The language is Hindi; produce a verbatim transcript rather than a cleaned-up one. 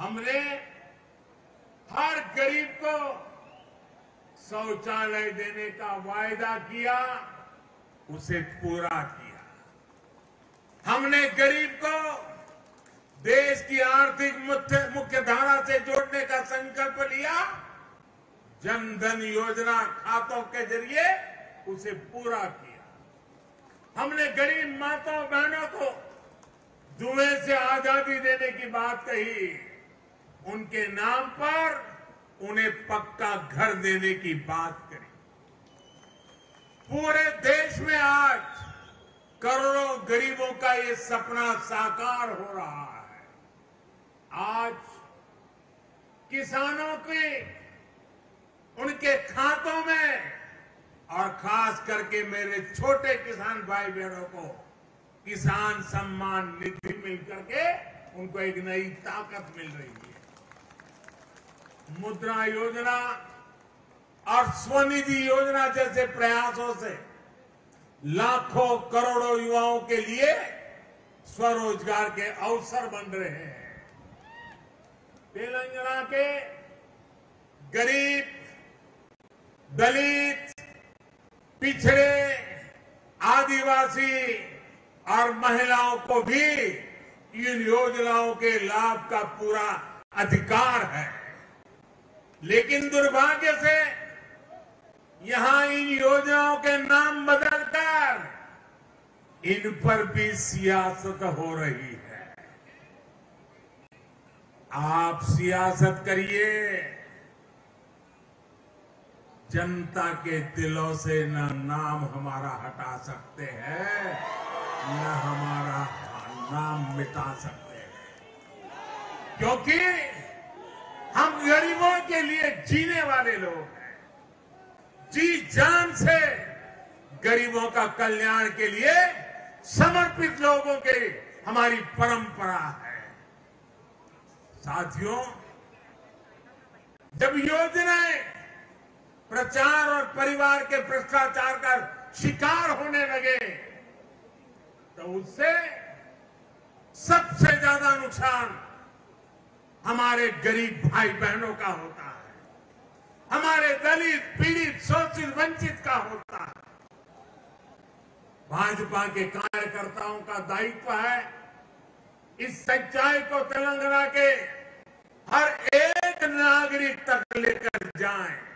हमने हर गरीब को शौचालय देने का वायदा किया, उसे पूरा किया। हमने गरीब को देश की आर्थिक मुख्य धारा से जोड़ने का संकल्प लिया, जन धन योजना खातों के जरिए उसे पूरा किया। हमने गरीब माताओं बहनों को जुए से आजादी देने की बात कही, उनके नाम पर उन्हें पक्का घर देने की बात करी। पूरे देश में आज करोड़ों गरीबों का ये सपना साकार हो रहा है। आज किसानों के उनके खातों में और खास करके मेरे छोटे किसान भाई बहनों को किसान सम्मान निधि मिलकर के उनको एक नई ताकत मिल रही है। मुद्रा योजना और स्वनिधि योजना जैसे प्रयासों से लाखों करोड़ों युवाओं के लिए स्वरोजगार के अवसर बन रहे हैं। तेलंगाना के गरीब, दलित, पिछड़े, आदिवासी और महिलाओं को भी इन योजनाओं के लाभ का पूरा अधिकार है, लेकिन दुर्भाग्य से यहां इन योजनाओं के नाम बदलकर इन पर भी सियासत हो रही है। आप सियासत करिए, जनता के दिलों से न नाम हमारा हटा सकते हैं, न हमारा नाम मिटा सकते हैं, क्योंकि हम गरीबों के लिए जीने वाले लोग हैं। जी जान से गरीबों का कल्याण के लिए समर्पित लोगों के हमारी परंपरा है। साथियों, जब योजनाएं प्रचार और परिवार के भ्रष्टाचार का शिकार होने लगे तो उससे सबसे ज्यादा नुकसान हमारे गरीब भाई बहनों का होता है, हमारे दलित, पीड़ित, शोषित, वंचित का होता है। भाजपा के कार्यकर्ताओं का दायित्व है इस सच्चाई को तेलंगाना के हर एक नागरिक तक लेकर जाएं।